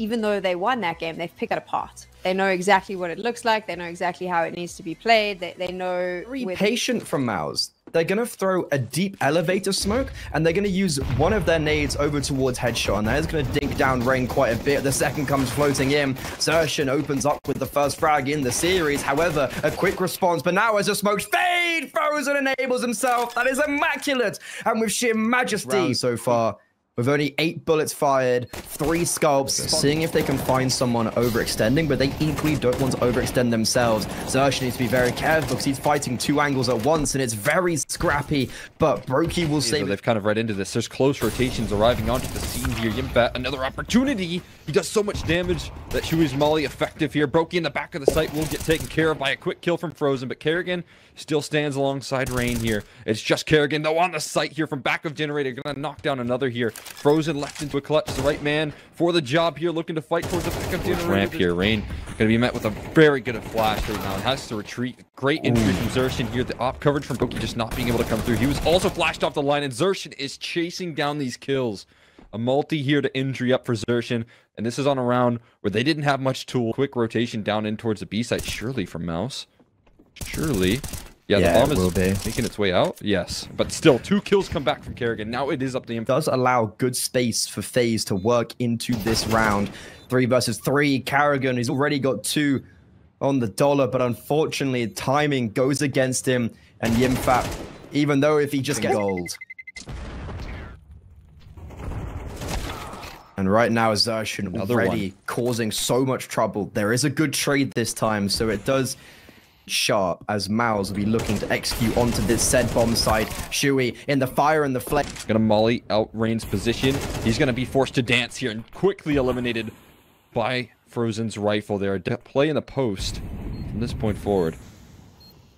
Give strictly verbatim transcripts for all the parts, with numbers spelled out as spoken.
even though they won that game, they've picked it apart. They know exactly what it looks like. They know exactly how it needs to be played. They, they know... Very patient from MOUZ. They're going to throw a deep elevator smoke, and they're going to use one of their nades over towards Headshot, and that is going to dink down Rain quite a bit. The second comes floating in. Zershin opens up with the first frag in the series. However, a quick response, but now as the smoke fade, Frozen enables himself. That is immaculate, and with sheer majesty. Round so far, with only eight bullets fired, three scalps, seeing if they can find someone overextending, but they equally don't want to overextend themselves. Zershin needs to be very careful because he's fighting two angles at once, and it's very scrappy, but Brokey will save it. They've kind of read into this. There's close rotations arriving onto the scene here. Yimbat, another opportunity. He does so much damage that Shui's Molly effective here. Brokey in the back of the site will get taken care of by a quick kill from Frozen, but Kerrigan still stands alongside Rain here. It's just Kerrigan, though, on the site here from back of Generator. Gonna knock down another here. Frozen left into a clutch, the right man for the job here, looking to fight towards the backup dinner. Ramp here, Rain gonna be met with a very good flash right now. It has to retreat. Great entry from Zershin here. The op coverage from Brokey just not being able to come through. He was also flashed off the line, and Zershin is chasing down these kills. A multi here to injury up for Zershin, and this is on a round where they didn't have much tool. Quick rotation down in towards the B site, surely from MOUZ. Surely. Yeah, yeah, the bomb is making its way out. Yes, but still, two kills come back from Kerrigan. Now it is up to him. Does allow good space for FaZe to work into this round. Three versus three. Kerrigan, he's already got two on the dollar, but unfortunately, timing goes against him. And Yimfap, even though if he just gets gold. And right now, Zershin already causing so much trouble. There is a good trade this time, so it does... sharp as MOUZ will be looking to execute onto this said bomb site. Shui in the fire and the flame. Gonna molly out Rain's position. He's gonna be forced to dance here and quickly eliminated by Frozen's rifle there. De play in the post from this point forward.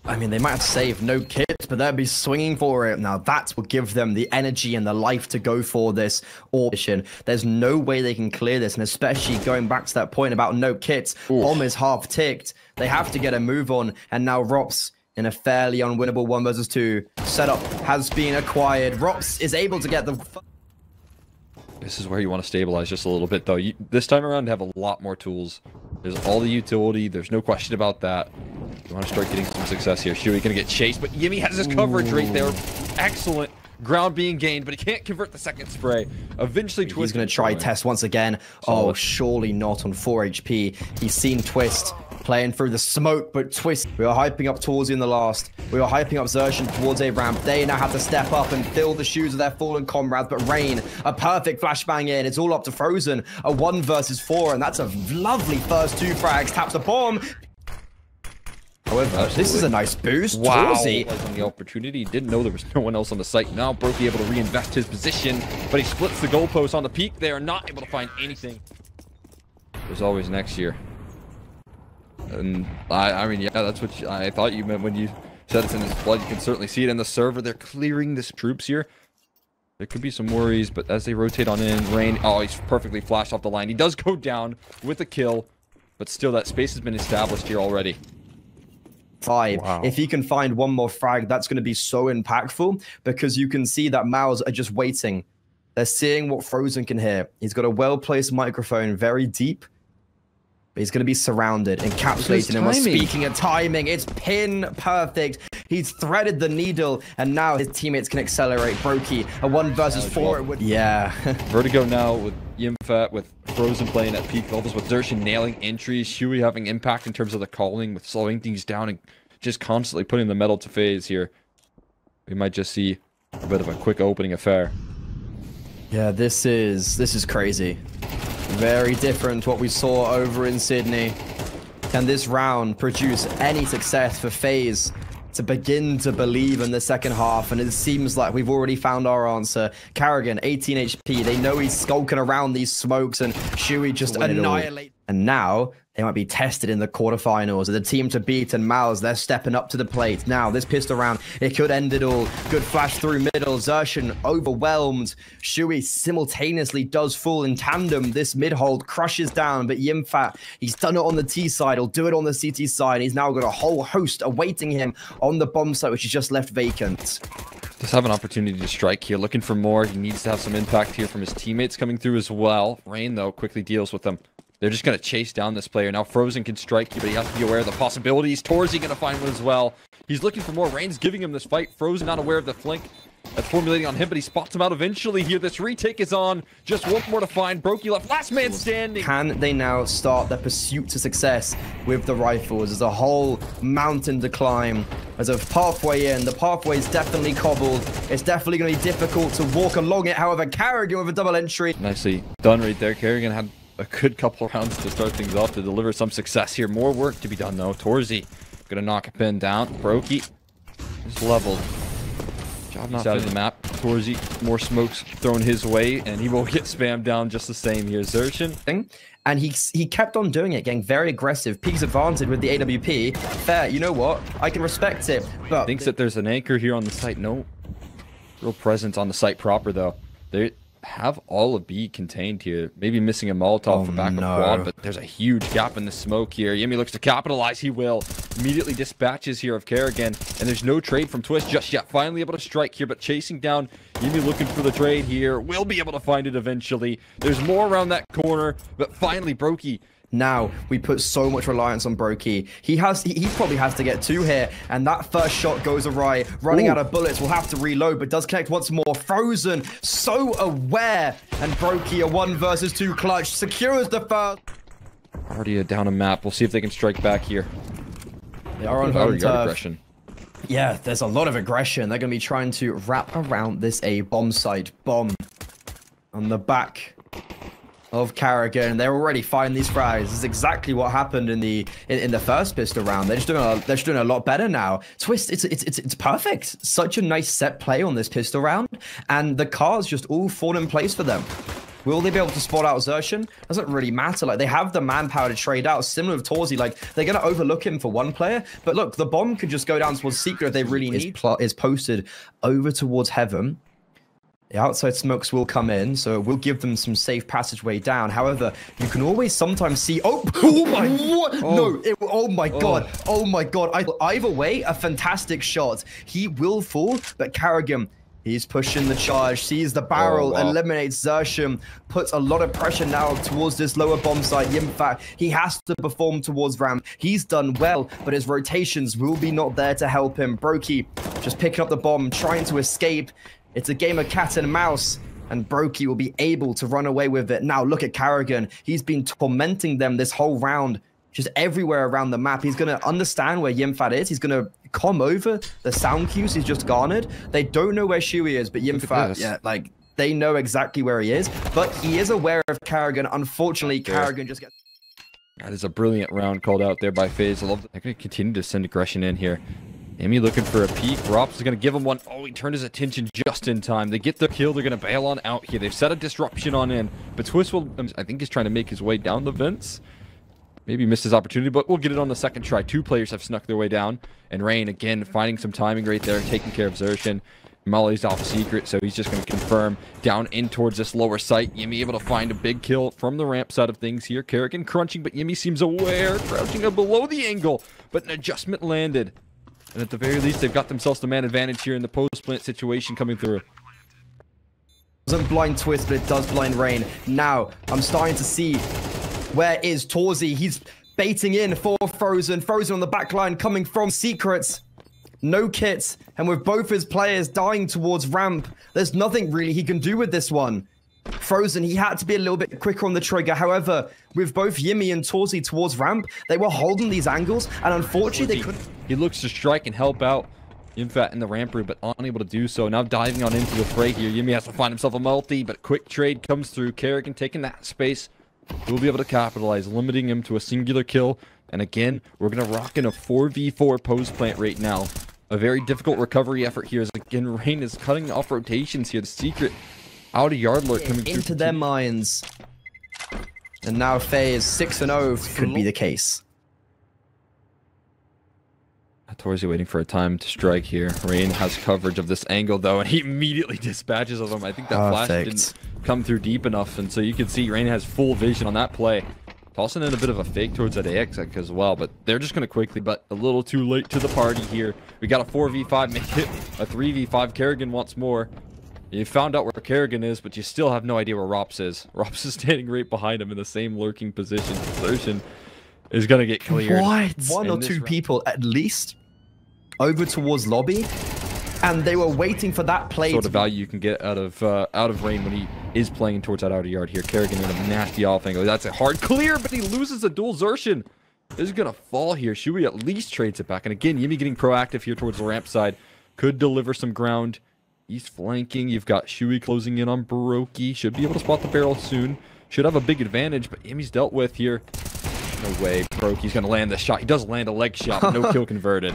I mean, they might have to save no kits, but they'll be swinging for it. Now that will give them the energy and the life to go for this audition. There's no way they can clear this, and especially going back to that point about no kits. Oof. Bomb is half ticked. They have to get a move on, and now Rops in a fairly unwinnable one versus two. Setup has been acquired. Rops is able to get the... This is where you want to stabilize just a little bit, though. You, this time around, have a lot more tools. There's all the utility. There's no question about that. You want to start getting some success here. Shui going to get chased, but Yimmy has his coverage Ooh. right there. Excellent. Ground being gained, but he can't convert the second spray. Eventually, Twist... He's going to try Test once again. Solid. Oh, surely not on four H P. He's seen Twist playing through the smoke, but Twist... We were hyping up towards in the last. We were hyping up Zershin towards a ramp. They now have to step up and fill the shoes of their fallen comrades, but Rain, a perfect flashbang in. It's all up to Frozen. A one versus four, and that's a lovely first two frags. Taps the bomb. However, Absolutely. this is a nice boost. Wow. Torsey. On the opportunity, didn't know there was no one else on the site. Now Brokey able to reinvest his position, but he splits the goalpost on the peak. They are not able to find anything. There's always next year. And I, I mean, yeah, that's what you, I thought you meant when you said it's in his blood. You can certainly see it in the server. They're clearing this troops here. There could be some worries, but as they rotate on in, Rain, oh, he's perfectly flashed off the line. He does go down with a kill, but still that space has been established here already. Five. Wow. If he can find one more frag, that's going to be so impactful, because you can see that MOUZ are just waiting. They're seeing what Frozen can hear. He's got a well-placed microphone, very deep, but he's going to be surrounded, encapsulated, and we're speaking of timing. It's pin perfect. He's threaded the needle, and now his teammates can accelerate. Brokey, a one versus four. It would... Yeah. Vertigo now with Yimfat, with Frozen playing at peak levels, with Zershin nailing entries, Shui having impact in terms of the calling, with slowing things down and just constantly putting the metal to phase here. We might just see a bit of a quick opening affair. Yeah, this is this is crazy. Very different to what we saw over in Sydney. Can this round produce any success for FaZe to begin to believe in the second half? And it seems like we've already found our answer. Kerrigan, eighteen H P. They know he's skulking around these smokes, and Shui just annihilate. And now they might be tested in the quarterfinals. The team to beat, and MOUZ, they're stepping up to the plate. Now this pistol round, it could end it all. Good flash through middle. Zershin overwhelmed. Shui simultaneously does fall in tandem. This mid hold crushes down, but Yimfat, he's done it on the T side. He'll do it on the C T side. He's now got a whole host awaiting him on the bomb site, which is just left vacant. Does have an opportunity to strike here. Looking for more. He needs to have some impact here from his teammates coming through as well. Rain, though, quickly deals with them. They're just going to chase down this player. Now Frozen can strike you, but he has to be aware of the possibilities. Torzi going to find one as well. He's looking for more. Rain's giving him this fight. Frozen not aware of the flank that's formulating on him, but he spots him out eventually here. This retake is on. Just one more to find. Brokey left. Last man standing. Can they now start their pursuit to success with the rifles? There's a whole mountain to climb. There's a pathway in. The pathway is definitely cobbled. It's definitely going to be difficult to walk along it. However, Kerrigan with a double entry. Nicely done right there. Kerrigan had a good couple of rounds to start things off to deliver some success here. More work to be done, though. Torzi going to knock a pin down. Brokey is leveled. Job not out of the map. Torzi, more smokes thrown his way, and he will get spammed down just the same here. Xertion. And he he kept on doing it, getting very aggressive. Peaks advantage with the A W P. Fair, you know what? I can respect it. But thinks that there's an anchor here on the site. No real presence on the site proper, though. They have all of B contained here. Maybe missing a Molotov oh, for back no. of quad, but there's a huge gap in the smoke here. Yemi looks to capitalize. He will. Immediately dispatches here of Kerrigan, and there's no trade from Twist just yet. Finally able to strike here, but chasing down Yemi looking for the trade here. Will be able to find it eventually. There's more around that corner, but finally Brokey. Now we put so much reliance on Brokey. He has, he, he probably has to get two here, and that first shot goes awry. Running Ooh. out of bullets, will have to reload, but does connect once more. Frozen, so aware, and Brokey a one versus two clutch secures the first. Already down a map. We'll see if they can strike back here. They are on home turf. Yeah, there's a lot of aggression. They're going to be trying to wrap around this A bomb site. Bomb on the back of Kerrigan. They're already firing these frags. This is exactly what happened in the in, in the first pistol round. They're just doing a, they're just doing a lot better now. Twist, it's it's it's it's perfect. Such a nice set play on this pistol round, and the cars just all fall in place for them. Will they be able to spot out Xertion? Doesn't really matter. Like, they have the manpower to trade out. Similar with Torzi, like, they're going to overlook him for one player. But look, the bomb could just go down towards Secret if they really need. Is, is posted over towards Heaven. The outside smokes will come in, so it will give them some safe passageway down. However, you can always sometimes see... Oh, oh my... What? Oh. No, it, oh my oh. God. Oh my God. I, either way, a fantastic shot. He will fall, but Kerrigan... He's pushing the charge, sees the barrel, oh, wow. eliminates Xertion, puts a lot of pressure now towards this lower bomb site. In fact, he has to perform towards Ram. He's done well, but his rotations will be not there to help him. Brokey just picking up the bomb, trying to escape. It's a game of cat and mouse, and Brokey will be able to run away with it. Now, look at Kerrigan. He's been tormenting them this whole round. Just everywhere around the map. He's going to understand where Yimfat is. He's going to come over the sound cues he's just garnered. They don't know where Shui is, but Yimfat, yeah, like, they know exactly where he is. But he is aware of Kerrigan. Unfortunately, Kerrigan just gets... That is a brilliant round called out there by FaZe. I love that. They're going to continue to send aggression in here. Yemi looking for a peek. Rops is going to give him one. Oh, he turned his attention just in time. They get the kill. They're going to bail on out here. They've set a disruption on in. But Twist will... I think he's trying to make his way down the vents. Maybe missed his opportunity, but we'll get it on the second try. Two players have snuck their way down. And Rain, again, finding some timing right there, taking care of Xertion. Molly's off Secret, so he's just going to confirm down in towards this lower site. Yemi able to find a big kill from the ramp side of things here. Kerrigan crunching, but Yemi seems aware. Crouching up below the angle, but an adjustment landed. And at the very least, they've got themselves the man advantage here in the post-plant situation coming through. Doesn't blind Twist, but it does blind Rain. Now, I'm starting to see... Where is Torzi? He's baiting in for Frozen. Frozen on the back line coming from Secrets. No kits. And with both his players dying towards ramp, there's nothing really he can do with this one. Frozen, he had to be a little bit quicker on the trigger. However, with both Yemi and Torzi towards ramp, they were holding these angles. And unfortunately, they couldn't... He looks to strike and help out Yimfat in the ramp room, but unable to do so. Now diving on into the fray here. Yemi has to find himself a multi, but quick trade comes through. Kerrigan taking that space. We'll be able to capitalize, limiting him to a singular kill. And again, we're going to rock in a four v four post plant right now. A very difficult recovery effort here. As again, Rain is cutting off rotations here. The Secret out of yard alert coming into through their minds. And now FaZe six and oh could be the case. Torzi waiting for a time to strike here. Rain has coverage of this angle, though, and he immediately dispatches of him. I think that Perfect. flash didn't come through deep enough, and so you can see Rain has full vision on that play. Tossing in a bit of a fake towards that A X as well, but they're just going to quickly, but a little too late to the party here. We got a four v five, make it a three v five. Kerrigan wants more. You found out where Kerrigan is, but you still have no idea where Rops is. Rops is standing right behind him in the same lurking position. Desertion is going to get cleared. What? One or two people at least over towards lobby, and they were waiting for that play. Sort of value you can get out of uh, out of Rain when he is playing towards that outer yard here. Kerrigan in a nasty off angle. That's a hard clear, but he loses the dual Desertion. This is going to fall here. Shuey at least trades it back. And again, Yumi getting proactive here towards the ramp side. Could deliver some ground. He's flanking. You've got Shuey closing in on Baroki. Should be able to spot the barrel soon. Should have a big advantage, but Yami's dealt with here. No way. Baroki's going to land the shot. He does land a leg shot. No kill converted.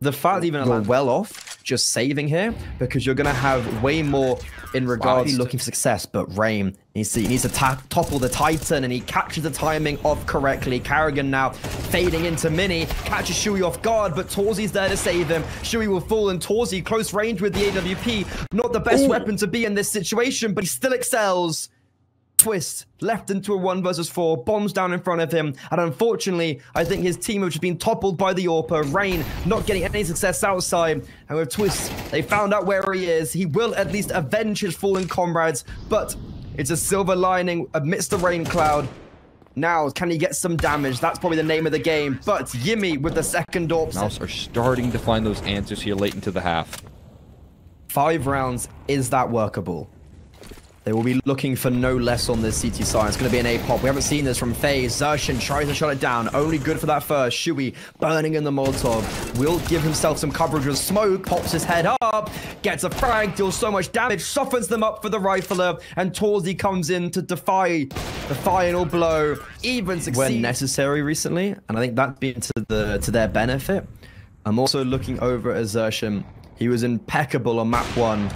The fact even you're well off just saving here, because you're going to have way more in regards to looking for success. But Rain needs to, he needs to topple the Titan, and he catches the timing off correctly. Kerrigan now fading into Mini, catches Shuey off guard, but Torzy's there to save him. Shuey will fall, and Torzy close range with the A W P. Not the best Ooh. weapon to be in this situation, but he still excels. Twist left into a one versus four, bombs down in front of him, and unfortunately I think his team have just been toppled by the AWPer. Rain not getting any success outside, and with Twist they found out where he is. He will at least avenge his fallen comrades, but it's a silver lining amidst the rain cloud. Now can he get some damage? That's probably the name of the game. But Yumi with the second AWPs. MOUZ are starting to find those answers here late into the half. Five rounds, is that workable? They will be looking for no less on this C T side. It's going to be an A-pop. We haven't seen this from FaZe. Zershin tries to shut it down. Only good for that first. Shuey burning in the Molotov. Will give himself some coverage with smoke. Pops his head up. Gets a frag. Deals so much damage. Softens them up for the Rifler. And Torzy comes in to defy the final blow. Even succeed when necessary recently. And I think that's been to, the, to their benefit. I'm also looking over at Zershin. He was impeccable on map one.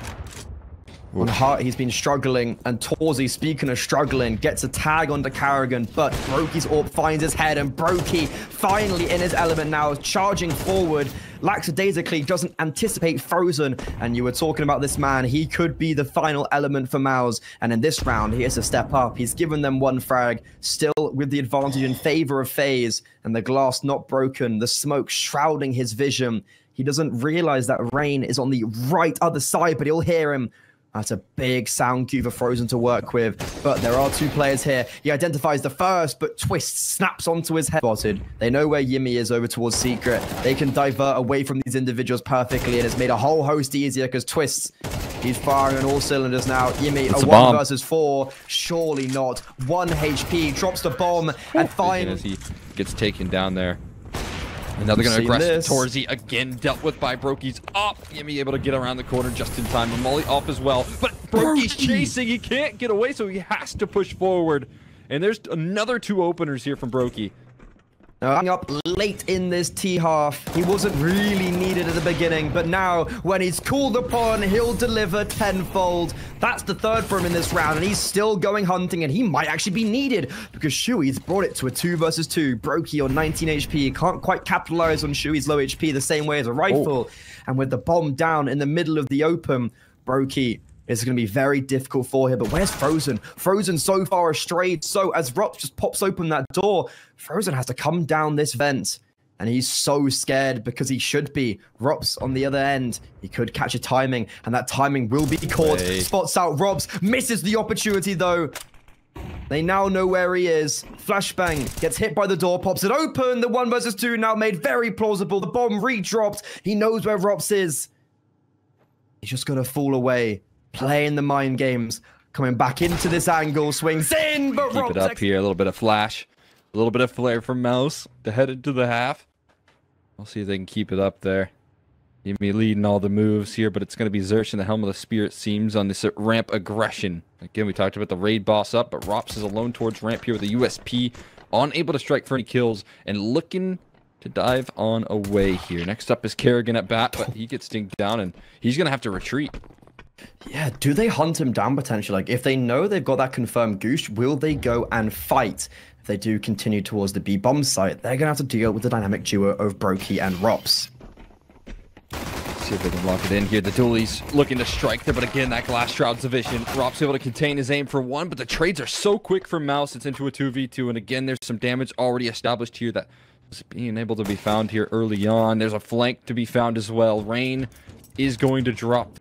On Heart, he's been struggling, and Torzy, speaking of struggling, gets a tag onto Kerrigan, but Brokey's AWP finds his head, and Baroki finally in his element now, charging forward. Lackadaisically doesn't anticipate Frozen, and you were talking about this man. He could be the final element for MOUZ, and in this round, he has to step up. He's given them one frag, still with the advantage in favor of FaZe, and the glass not broken, the smoke shrouding his vision. He doesn't realize that Rain is on the right other side, but he'll hear him. That's a big sound cue for Frozen to work with, but there are two players here. He identifies the first, but Twist snaps onto his head. Spotted. They know where Yumi is over towards Secret. They can divert away from these individuals perfectly, and it's made a whole host easier because Twist, he's firing on all cylinders now. Yumi, a, a one bomb. versus four. Surely not. One H P, drops the bomb, and finds... As he gets taken down there. And now they're going to aggress Torzy again, dealt with by Brokey's up. Yumi able to get around the corner just in time. Molly off as well, but Brokey's chasing. He can't get away, so he has to push forward. And there's another two openers here from Baroki. Now, up late in this T-half, he wasn't really needed at the beginning, but now when he's called upon, he'll deliver tenfold. That's the third for him in this round, and he's still going hunting, and he might actually be needed because Shuey's brought it to a two versus two. Baroki on nineteen H P can't quite capitalize on Shuey's low H P the same way as a rifle, oh. and with the bomb down in the middle of the open, Baroki... It's going to be very difficult for him, but where's Frozen? Frozen so far astray, so as Rops just pops open that door, Frozen has to come down this vent, and he's so scared because he should be. Rops on the other end, he could catch a timing, and that timing will be caught. Hey. Spots out Rops, misses the opportunity though. They now know where he is. Flashbang gets hit by the door, pops it open. The one versus two now made very plausible. The bomb re-dropped. He knows where Rops is. He's just going to fall away. Playing the mind games, coming back into this angle, swings in, but keep it up here. A little bit of flash, a little bit of flare from MOUZ to head into the half. We'll see if they can keep it up there. Yumi leading all the moves here, but it's going to be Zershin, the helm of the spirit, seems on this ramp aggression. Again, we talked about the raid boss up, but Rops is alone towards ramp here with the U S P, unable to strike for any kills and looking to dive on away here. Next up is Kerrigan at bat, but he gets dinked down and he's going to have to retreat. Yeah, do they hunt him down potentially? Like, if they know they've got that confirmed Goosh, will they go and fight? If they do continue towards the B-bomb site, they're going to have to deal with the dynamic duo of Baroki and Rops. See if they can lock it in here. The dualies looking to strike there, but again, that glass shrouds the vision. Rops able to contain his aim for one, but the trades are so quick for MOUZ. It's into a two v two, and again, there's some damage already established here that is being able to be found here early on. There's a flank to be found as well. Rain is going to drop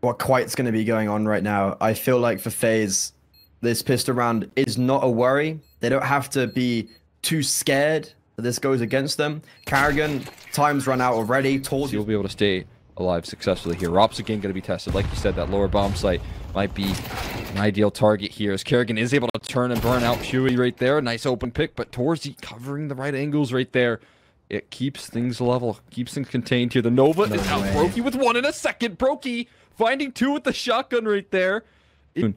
what quite's going to be going on right now. I feel like for FaZe, this pistol round is not a worry. They don't have to be too scared that this goes against them. Kerrigan, time's run out already. Told you will be able to stay alive successfully here. Rops again going to be tested. Like you said, that lower bomb site might be an ideal target here, as Kerrigan is able to turn and burn out Huey right there. Nice open pick, but Torzi covering the right angles right there. It keeps things level, keeps things contained here. The Nova no is out. Brokey with one in a second. Brokey finding two with the shotgun right there. It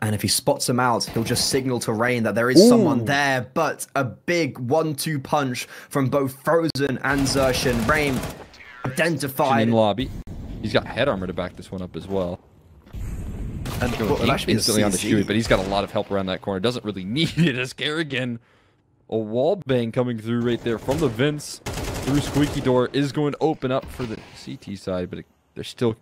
And if he spots him out, he'll just signal to Rain that there is Ooh. someone there. But a big one two punch from both Frozen and Zershin. Rain identified. In lobby. He's got head armor to back this one up as well. And well, he's instantly on the shoot, but he's got a lot of help around that corner. Doesn't really need it as Kerrigan. A wall bang coming through right there from the vents through Squeaky Door is going to open up for the C T side, but it, they're still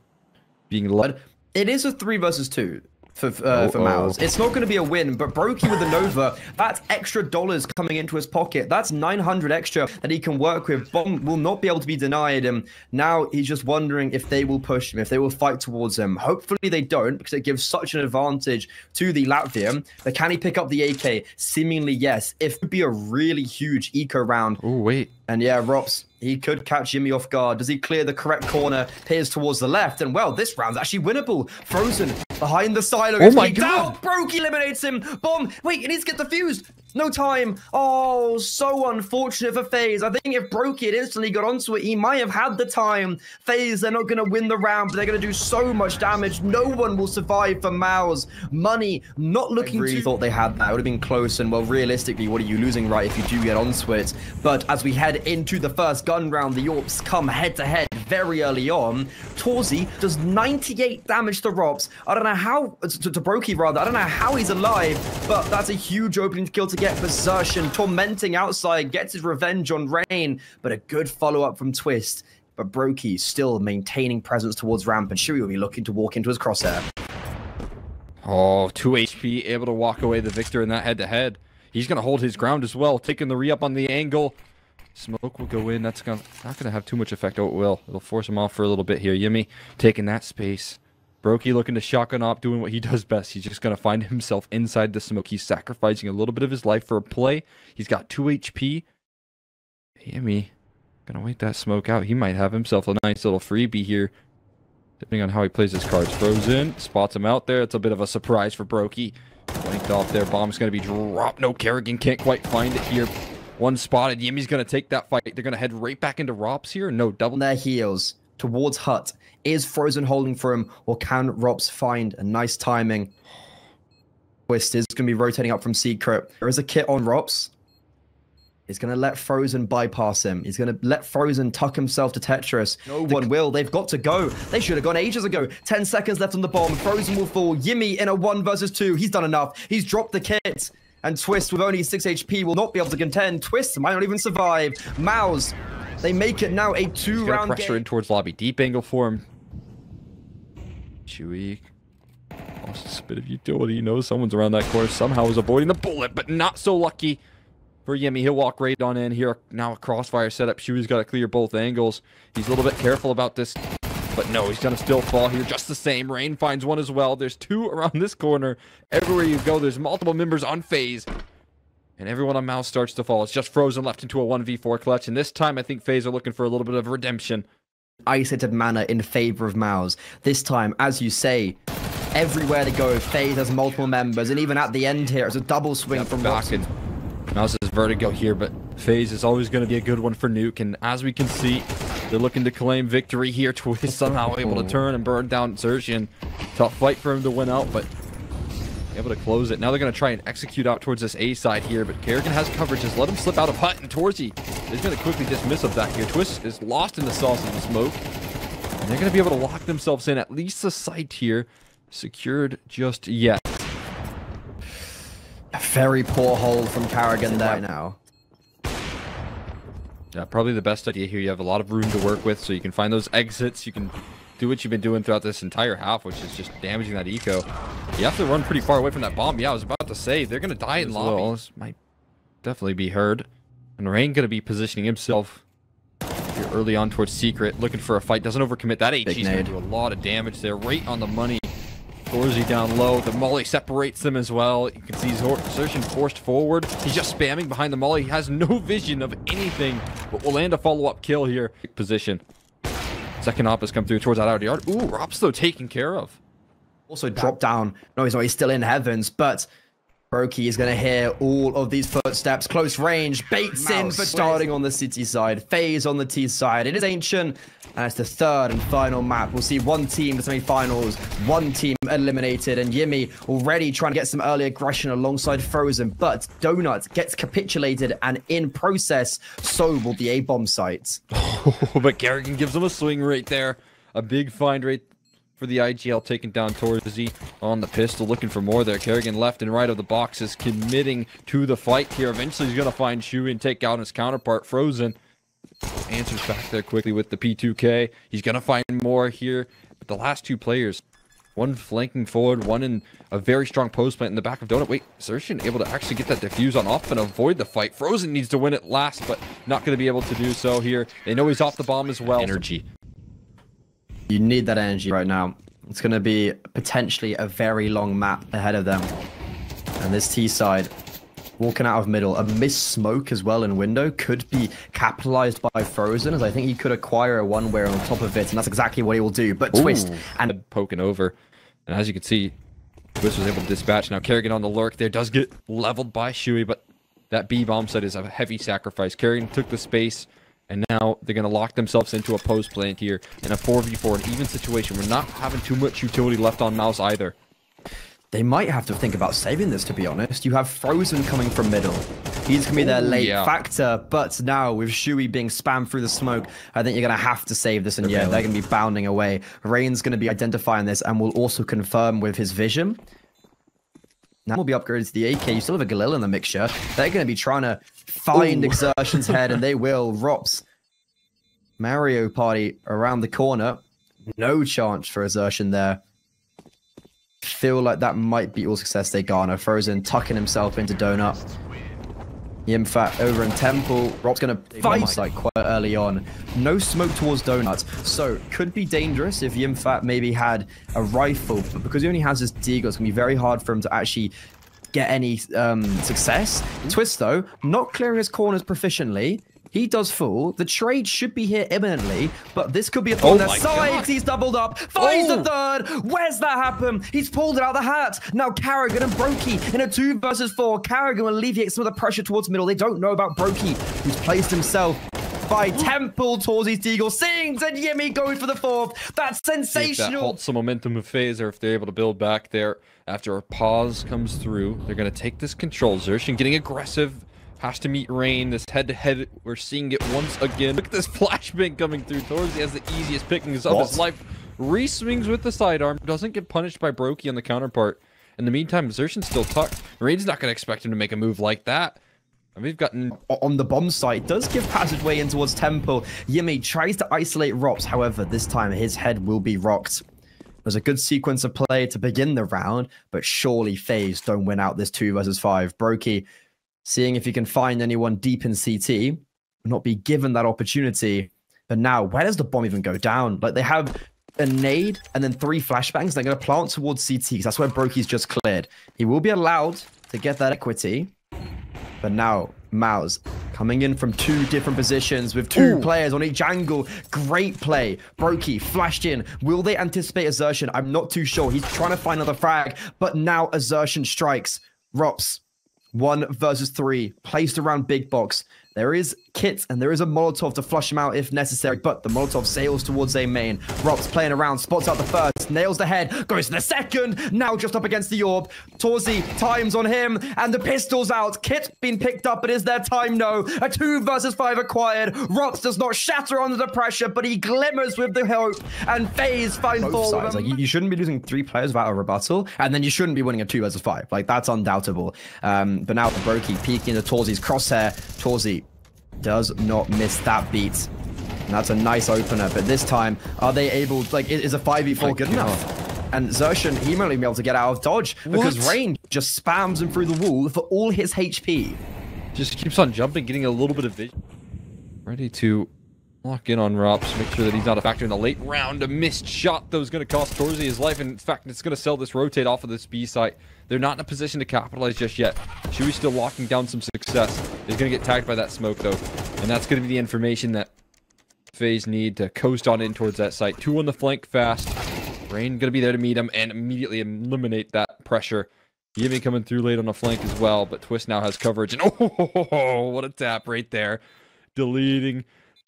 being loved. It is a three versus two. For, uh, oh, for MOUZ. Oh. It's not going to be a win, but Brokey with the Nova, that's extra dollars coming into his pocket. That's nine hundred extra that he can work with. Bomb will not be able to be denied him. Now he's just wondering if they will push him, if they will fight towards him. Hopefully they don't, because it gives such an advantage to the Latvian. But can he pick up the A K? Seemingly yes. If it would be a really huge eco round. Oh, wait. And yeah, Rops, he could catch Jimmy off guard. Does he clear the correct corner? Peers towards the left. And well, this round's actually winnable. Frozen behind the silo. Oh my God. Out. Brokey eliminates him. Bomb. Wait, it needs to get defused. No time. Oh, so unfortunate for FaZe. I think if Brokey had instantly got onto it, he might have had the time. FaZe, they're not going to win the round, but they're going to do so much damage. No one will survive for MOUZ. Money not looking I really too... thought they had that. It would have been close, and well, realistically, what are you losing, right, if you do get onto it? But as we head into the first gun round, the Yorps come head-to-head -head very early on. Torzi does ninety-eight damage to Rops. I don't know how... To, to Brokey, rather. I don't know how he's alive, but that's a huge opening kill to get possession. Tormenting outside, gets his revenge on Rain, but a good follow-up from Twist. But Brokey still maintaining presence towards Ramp, and Shui will be looking to walk into his crosshair. Oh, two H P, able to walk away the victor in that head-to-head. -head. He's going to hold his ground as well, taking the re-up on the angle. Smoke will go in. That's gonna, not going to have too much effect. Oh, it will. It'll force him off for a little bit here. Yimmy taking that space. Brokey looking to shotgun op, doing what he does best. He's just going to find himself inside the smoke. He's sacrificing a little bit of his life for a play. He's got two H P. Yimmy going to wait that smoke out. He might have himself a nice little freebie here, depending on how he plays his cards. Frozen spots him out there. It's a bit of a surprise for Brokey. Blanked off there. Bomb's going to be dropped. No, Kerrigan can't quite find it here. One spotted. Yimmy's going to take that fight. They're going to head right back into Rops here. No, double their heels towards Hut. Is Frozen holding for him, or can Rops find a nice timing? Twist is going to be rotating up from Secret. There is a kit on Rops. He's going to let Frozen bypass him. He's going to let Frozen tuck himself to Tetris. No one will. They've got to go. They should have gone ages ago. ten seconds left on the bomb. Frozen will fall. Yimmy in a one versus two. He's done enough. He's dropped the kit. And Twist, with only six H P, will not be able to contend. Twist might not even survive. MOUZ, they make it now a two-round game. Pressure in towards lobby. Deep angle for him. Chewy lost a bit of utility. He knows someone's around that corner. Somehow is avoiding the bullet, but not so lucky for Yimmy. He'll walk right on in here. Now a crossfire setup. Chewy's got to clear both angles. He's a little bit careful about this, but no, he's going to still fall here just the same. Rain finds one as well. There's two around this corner. Everywhere you go, there's multiple members on FaZe. And everyone on MOUZ starts to fall. It's just Frozen left into a one v four clutch. And this time, I think FaZe are looking for a little bit of redemption. Isolated manner in favor of MOUZ. This time, as you say, everywhere to go, FaZe has multiple members. And even at the end here, it's a double swing yeah, from Rockson. MOUZ's vertigo here, but FaZe is always going to be a good one for Nuke. And as we can see, they're looking to claim victory here. Twist somehow able to turn and burn down Zershin. Tough fight for him to win out, but able to close it. Now they're going to try and execute out towards this A side here, but Kerrigan has coverage. Just let him slip out of Hut, and Torzi is going to quickly dismiss of that here. Twist is lost in the sauce and the smoke, and they're going to be able to lock themselves in. At least the site here secured just yet. A very poor hold from Kerrigan there right now. Yeah, probably the best idea here. You have a lot of room to work with, so you can find those exits. You can do what you've been doing throughout this entire half, which is just damaging that eco. You have to run pretty far away from that bomb. Yeah, I was about to say, they're going to die in as lobby. Well. This might definitely be heard. And Rain going to be positioning himself You're early on towards Secret, looking for a fight. Doesn't overcommit. That H E's going to do a lot of damage there. Right on the money. Zorzi down low. The Molly separates them as well. You can see Zershin forced forward. He's just spamming behind the Molly. He has no vision of anything, but will land a follow-up kill here. Position. Second op has come through towards that outer yard. Ooh, Rops though taken care of. Also dropped down. No, he's not. He's still in Heavens, but Brokey is going to hear all of these footsteps. Close range. Baits in for starting on the city side. FaZe on the T side. It is Ancient. And it's the third and final map. We'll see one team to semi-finals, one team eliminated, and Yimmy already trying to get some early aggression alongside Frozen, but Donut gets capitulated, and in process, so will the A-bomb site. But Kerrigan gives him a swing right there. A big find right for the I G L, taken down towards Z on the pistol, looking for more there. Kerrigan left and right of the boxes, committing to the fight here. Eventually, he's going to find Shu and take out his counterpart, Frozen. Answers back there quickly with the P two K. He's going to find more here. But the last two players, one flanking forward, one in a very strong post plant in the back of Donut. Wait, Zershin able to actually get that defuse on off and avoid the fight. Frozen needs to win it last, but not going to be able to do so here. They know he's off the bomb as well. Energy. You need that energy right now. It's going to be potentially a very long map ahead of them. And this T side, walking out of middle, a missed smoke as well in window could be capitalized by Frozen, as I think he could acquire a one way on top of it, and that's exactly what he will do. But Ooh. Twist and poking over, and as you can see, Twist was able to dispatch. Now Kerrigan on the lurk there does get leveled by Shuey, but that B bomb set is a heavy sacrifice. Kerrigan took the space, and now they're going to lock themselves into a post plant here in a four v four, an even situation. We're not having too much utility left on Mouse either. They might have to think about saving this, to be honest. You have Frozen coming from middle. He's going to be their late yeah. factor, but now with Shuey being spammed through the smoke, I think you're going to have to save this, and yeah, they're going to be bounding away. Rain's going to be identifying this and will also confirm with his vision. Now we'll be upgraded to the A K. You still have a Galil in the mixture. They're going to be trying to find Ooh. Exertion's head, and they will. Rops, Mario Party around the corner. No chance for Exertion there. Feel like that might be all success they garner. Frozen tucking himself into Donut. Yimfat over in Temple. Rob's going to fight like quite early on. No smoke towards Donut, so could be dangerous if Yimfat maybe had a rifle, but because he only has his Deagle, it's going to be very hard for him to actually get any um, success. Twist, though, not clearing his corners proficiently. He does fall. The trade should be here imminently, but this could be upon oh their sides. He's doubled up. Finds oh. the third. Where's that happen? He's pulled it out of the hat. Now Kerrigan and Brokey in a two versus four. Kerrigan will alleviate some of the pressure towards middle. They don't know about Brokey, who's placed himself by Temple towards his Deagle. Sings and Yimmy going for the fourth. That's sensational. That halts the momentum of FaZe, if they're able to build back there. After a pause comes through, they're going to take this control. Zershin getting aggressive. Has to meet Rain. This head-to-head, we're seeing it once again. Look at this flashbang coming through. Torsey has the easiest pickings of what? his life. Re-swings with the sidearm. Doesn't get punished by Brokey on the counterpart. In the meantime, Exertion's still tucked. Rain's not going to expect him to make a move like that. And we've gotten... On the bomb site, does give passageway in towards Temple. Yimmy tries to isolate Rops. However, this time his head will be rocked. It was a good sequence of play to begin the round, but surely FaZe don't win out this two versus five. Brokey... seeing if you can find anyone deep in C T, will not be given that opportunity. But now, where does the bomb even go down? Like, they have a nade and then three flashbangs. They're going to plant towards C T, because that's where Brokey's just cleared. He will be allowed to get that equity. But now, Mouz coming in from two different positions with two Ooh. players on each angle. Great play. Brokey flashed in. Will they anticipate Exertion? I'm not too sure. He's trying to find another frag. But now, Exertion strikes. Rops. One versus three, placed around big box. There is kit and there is a Molotov to flush him out if necessary, but the Molotov sails towards A main. Rops playing around, spots out the first, nails the head, goes to the second, now just up against the orb. Torsey times on him, and the pistol's out. Kit's been picked up, but is there time? No. A two versus five acquired. Rops does not shatter under the pressure, but he glimmers with the hope, and FaZe finds four. Like, you shouldn't be losing three players without a rebuttal, and then you shouldn't be winning a two versus five. Like, that's undoubtable. Um, but now Brokey peeking into Torsey's crosshair. Torsey does not miss that beat. And that's a nice opener, but this time, are they able, like, is a five v four good enough? And Zershin, he might even be able to get out of dodge, because what? Rain just spams him through the wall for all his H P. Just keeps on jumping, getting a little bit of vision. Ready to Lock in on Rops, make sure that he's not a factor in the late round. A missed shot that was going to cost Torzi his life. And in fact, it's going to sell this rotate off of this B site. They're not in a position to capitalize just yet. Chewy's still locking down some success. He's going to get tagged by that smoke, though. And that's going to be the information that FaZe need to coast on in towards that site. Two on the flank fast. Rain going to be there to meet him and immediately eliminate that pressure. Yimmy coming through late on the flank as well. But Twist now has coverage. And oh, what a tap right there. Deleting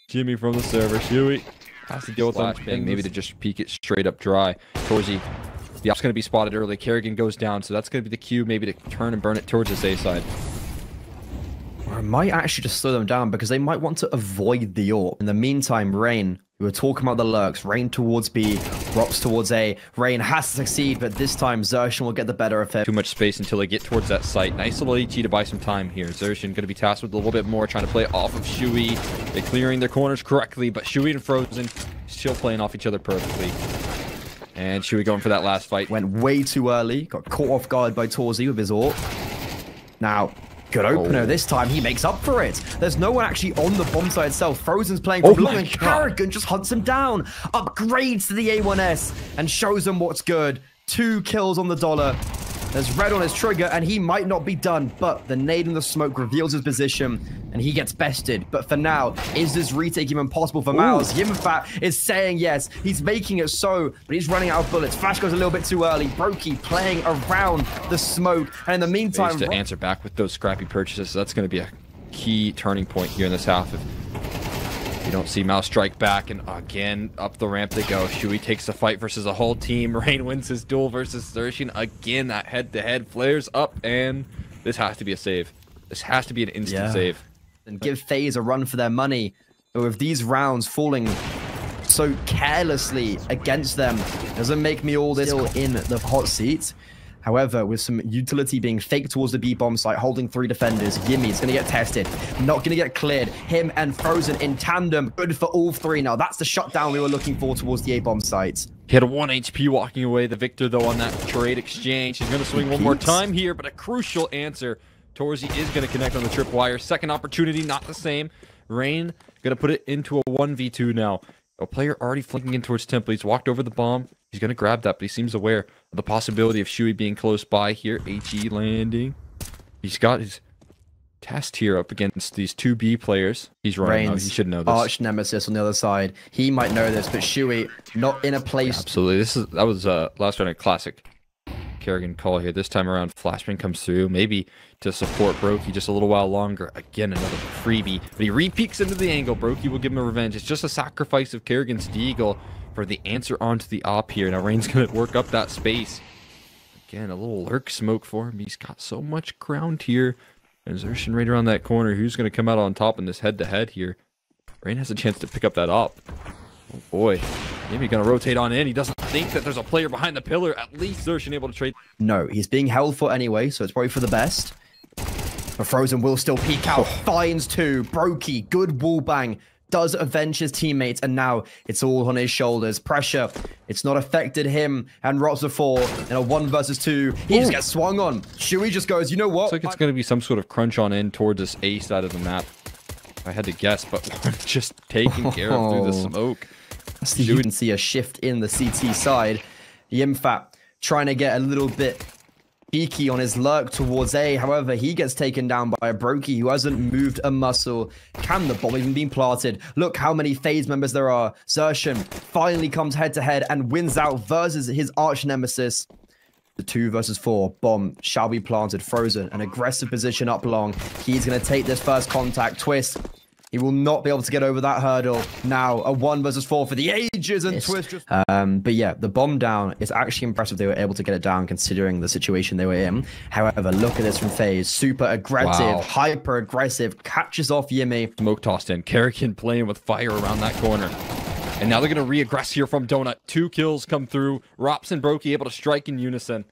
Jimmy from the server. Chewy has to deal with that. Maybe to just peek it straight up dry. Torzi, the op's going to be spotted early. Kerrigan goes down, so that's going to be the cue maybe to turn and burn it towards this A side. Or it might actually just slow them down because they might want to avoid the AWP. In the meantime, Rain, we were talking about the lurks. Rain towards B, Rops towards A. Rain has to succeed, but this time Zershin will get the better of it. Too much space until they get towards that site. Nice little E T to buy some time here. Zershin going to be tasked with a little bit more, trying to play off of Chewy. They're clearing their corners correctly, but Chewy and Frozen still playing off each other perfectly. And Chewy going for that last fight. Went way too early. Got caught off guard by Torzi with his AWP. Now, good opener oh. This time. He makes up for it. There's no one actually on the bomb side itself. Frozen's playing for oh blue, and Kerrigan just hunts him down. Upgrades to the A one S and shows him what's good. Two kills on the dollar. There's red on his trigger, and he might not be done, but the nade in the smoke reveals his position, and he gets bested. But for now, is this retake even possible for MOUZ? Yimfat is saying yes. He's making it so, but he's running out of bullets. Flash goes a little bit too early. Brokey playing around the smoke, and in the meantime, to answer back with those scrappy purchases. So that's going to be a key turning point here in this half. If you don't see MOUZ strike back, and again, up the ramp they go. Chewy takes the fight versus a whole team. Rain wins his duel versus Zershin. Again, that head-to-head flares up, and this has to be a save. This has to be an instant yeah. save. And give FaZe a run for their money. But with these rounds falling so carelessly against them, doesn't make me all this still in the hot seat. However, with some utility being faked towards the B bomb site, holding three defenders, Yimmy is going to get tested. Not going to get cleared. Him and Frozen in tandem. Good for all three now. That's the shutdown we were looking for towards the A bomb site. He had a one H P walking away. The victor, though, on that trade exchange. He's going to swing one more time here, but a crucial answer. Torzi is going to connect on the tripwire. Second opportunity, not the same. Rain going to put it into a one v two now. A player already flanking in towards Temple. He's walked over the bomb. He's going to grab that, but he seems aware of the possibility of Chewy being close by here. H E landing. He's got his test here up against these two B players. He's running out. He should know this. Arch nemesis on the other side. He might know this, but Chewy not in a place. Yeah, absolutely. This is That was uh, last round a classic Kerrigan call here. This time around, Flashman comes through, maybe to support Brokey just a little while longer. Again, another freebie. But he re-peeks into the angle. Brokey will give him a revenge. It's just a sacrifice of Kerrigan's Deagle for the answer onto the op here. Now Rain's going to work up that space. Again, a little lurk smoke for him. He's got so much ground here. And Zershin right around that corner. Who's going to come out on top in this head-to-head here? Rain has a chance to pick up that op. Oh boy. Maybe going to rotate on in. He doesn't think that there's a player behind the pillar. At least Zershin able to trade. No, he's being held for anyway, so it's probably for the best. But Frozen will still peek out. Oh. Finds two. Brokey, good wall bang. Does avenge his teammates, and now it's all on his shoulders. Pressure, it's not affected him and Rops before in a one versus two. He Ooh. just gets swung on. Chewy just goes, you know what? Looks like it's going to be some sort of crunch on in towards this A side of the map. I had to guess, but just taking care of through the smoke. So you can see a shift in the C T side. Yimfat trying to get a little bit Beaky on his lurk towards A. However, he gets taken down by a Brokey who hasn't moved a muscle. Can the bomb even be planted? Look how many FaZe members there are. Zershin finally comes head-to-head and wins out versus his arch-nemesis. The two versus four. Bomb shall be planted. Frozen, an aggressive position up long. He's going to take this first contact. Twist, he will not be able to get over that hurdle. Now, a one versus four for the ages, and yes. Twist just... Um, but yeah, the bomb down is actually impressive. They were able to get it down considering the situation they were in. However, look at this from FaZe. Super aggressive, wow. hyper aggressive, catches off Yimmy. Smoke tossed in. Kerrigan playing with fire around that corner. And now they're going to re-aggress here from Donut. Two kills come through. Rops and Brokey able to strike in unison.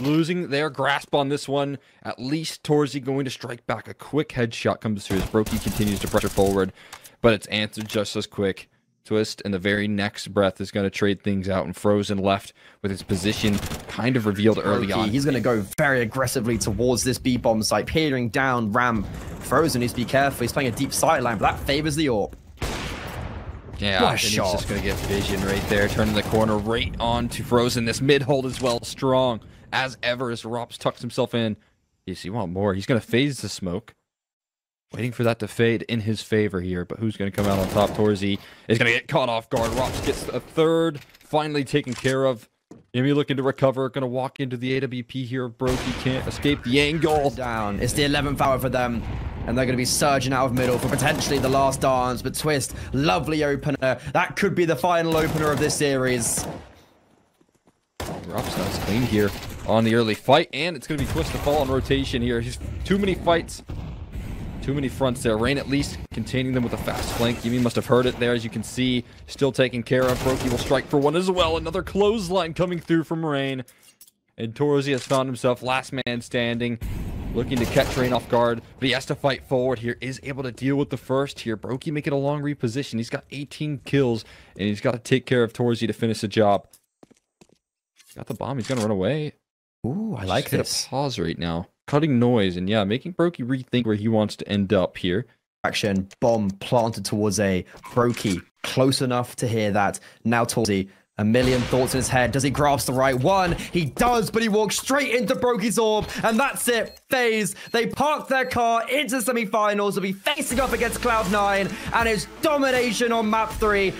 Losing their grasp on this one. At least Torzi going to strike back. A quick headshot comes through as Brokey continues to pressure forward, but it's answered just as quick. Twist and the very next breath is going to trade things out, and Frozen left with his position kind of revealed early Brokey, on. He's going to go very aggressively towards this B bomb site, peering down ramp. Frozen needs to be careful. He's playing a deep sideline, but that favors the AWP. Yeah, and he's just going to get vision right there, turning the corner right on to Frozen. This mid-hold is well strong as ever as Rops tucks himself in. Yes, you want more. He's going to phase the smoke. Waiting for that to fade in his favor here, but who's going to come out on top? Torzi is going to get caught off guard. Rops gets a third, finally taken care of. Yemi looking to recover, going to walk into the A W P here. Brokey can't escape the angle. Down. It's the eleventh hour for them, and they're going to be surging out of middle for potentially the last dance. But Twist, lovely opener. That could be the final opener of this series. Rops nice clean here on the early fight, and it's going to be Twist to fall on rotation here. He's too many fights. Too many fronts there. Rain at least containing them with a fast flank. Yumi must have heard it there, as you can see. Still taken care of. Brokey will strike for one as well. Another clothesline coming through from Rain. And Torzi has found himself last man standing, looking to catch Rain off guard. But he has to fight forward here. Is able to deal with the first here. Brokey making a long reposition. He's got eighteen kills, and he's got to take care of Torzi to finish the job. He's got the bomb. He's going to run away. Ooh, I like this. Pause right now. Cutting noise, and yeah, making Brokey rethink where he wants to end up here. Action, bomb planted towards A. Brokey, close enough to hear that. Now Torzi, a million thoughts in his head. Does he grasp the right one? He does, but he walks straight into Brokey's orb, and that's it. FaZe, they park their car into the semi-finals. They'll be facing up against Cloud nine, and it's domination on map three.